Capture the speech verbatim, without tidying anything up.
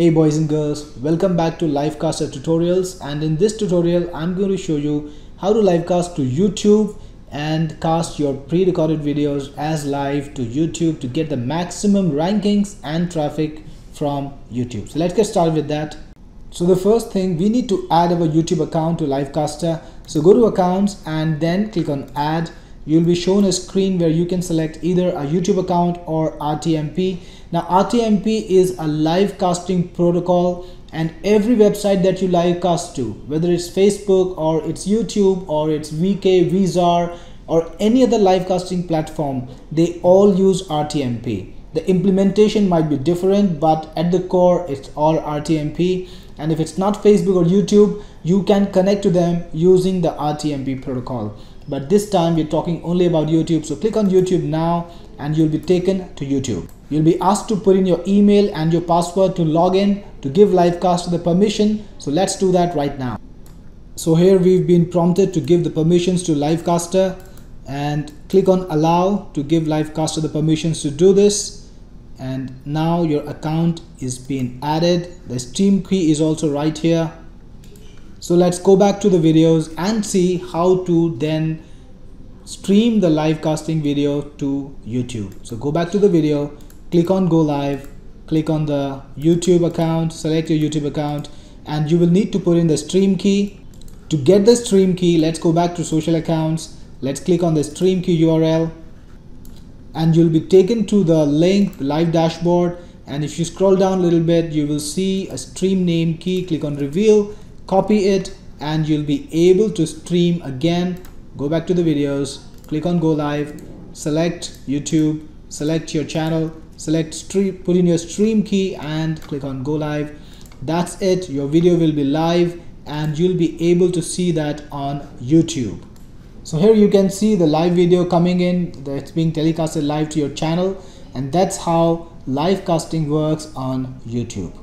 Hey boys and girls, welcome back to Livecaster tutorials, and in this tutorial I'm going to show you how to livecast to YouTube and cast your pre-recorded videos as live to YouTube to get the maximum rankings and traffic from YouTube. So let's get started with that. So the first thing, we need to add our YouTube account to Livecaster. So go to accounts and then click on add. You'll be shown a screen where you can select either a YouTube account or R T M P. Now R T M P is a live casting protocol, and every website that you live cast to, whether it's Facebook or it's YouTube or it's V K, Vizar or any other live casting platform, they all use R T M P. The implementation might be different, but at the core it's all R T M P. And if it's not Facebook or YouTube, you can connect to them using the R T M P protocol. But this time we're talking only about YouTube. So click on YouTube now and you'll be taken to YouTube. You'll be asked to put in your email and your password to log in to give Livecaster the permission. So let's do that right now. So here we've been prompted to give the permissions to Livecaster, and click on allow to give Livecaster the permissions to do this. And now your account is being added. The stream key is also right here. So let's go back to the videos and see how to then stream the live casting video to YouTube. So go back to the video, click on go live, click on the YouTube account, select your YouTube account, and you will need to put in the stream key. To get the stream key, let's go back to social accounts. Let's click on the stream key U R L and you'll be taken to the link, the live dashboard. And if you scroll down a little bit, you will see a stream name key. Click on reveal. Copy it and you'll be able to stream again. Go back to the videos, click on go live, select YouTube, select your channel, select stream, put in your stream key and click on go live. That's it, your video will be live and you'll be able to see that on YouTube. So here you can see the live video coming in, that's being telecasted live to your channel, and that's how live casting works on YouTube.